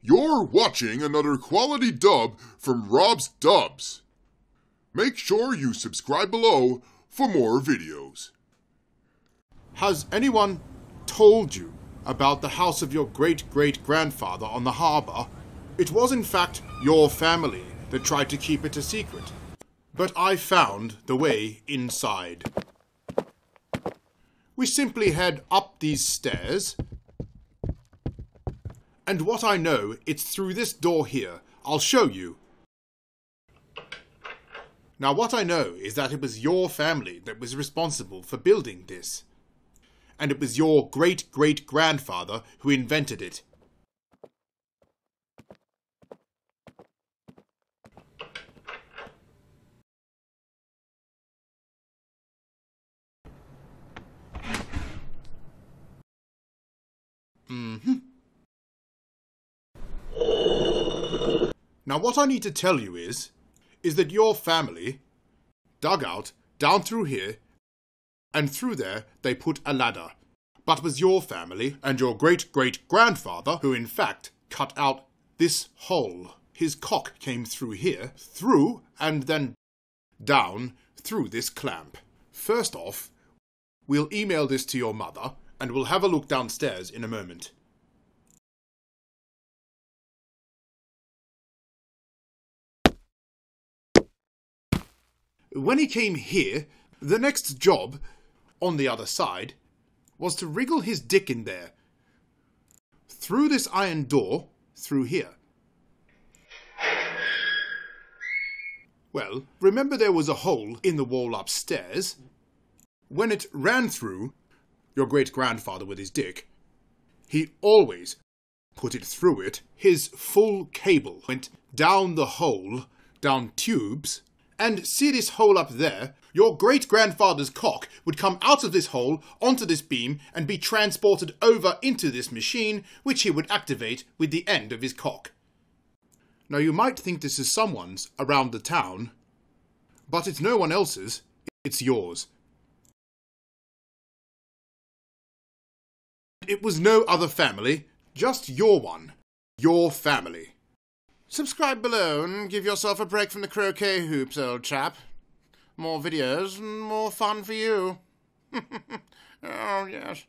You're watching another quality dub from Rob's Dubs. Make sure you subscribe below for more videos. Has anyone told you about the house of your great-great-grandfather on the harbor? It was in fact your family that tried to keep it a secret, but I found the way inside. We simply head up these stairs, and what I know, it's through this door here. I'll show you. Now what I know is that it was your family that was responsible for building this, and it was your great-great-grandfather who invented it. Now what I need to tell you is that your family dug out down through here, and through there they put a ladder. But it was your family and your great-great-grandfather who in fact cut out this hole. His cock came through here, through, and then down through this clamp. First off, we'll email this to your mother, and we'll have a look downstairs in a moment. When he came here, the next job, on the other side, was to wriggle his dick in there, through this iron door, through here. Well, remember there was a hole in the wall upstairs? When it ran through, your great-grandfather with his dick, he always put it through it. His full cable went down the hole, down tubes, and see this hole up there? Your great-grandfather's cock would come out of this hole, onto this beam, and be transported over into this machine, which he would activate with the end of his cock. Now you might think this is someone's around the town, but it's no one else's, it's yours. It was no other family, just your one, your family. Subscribe below and give yourself a break from the croquet hoops, old chap. More videos and more fun for you. Oh, yes.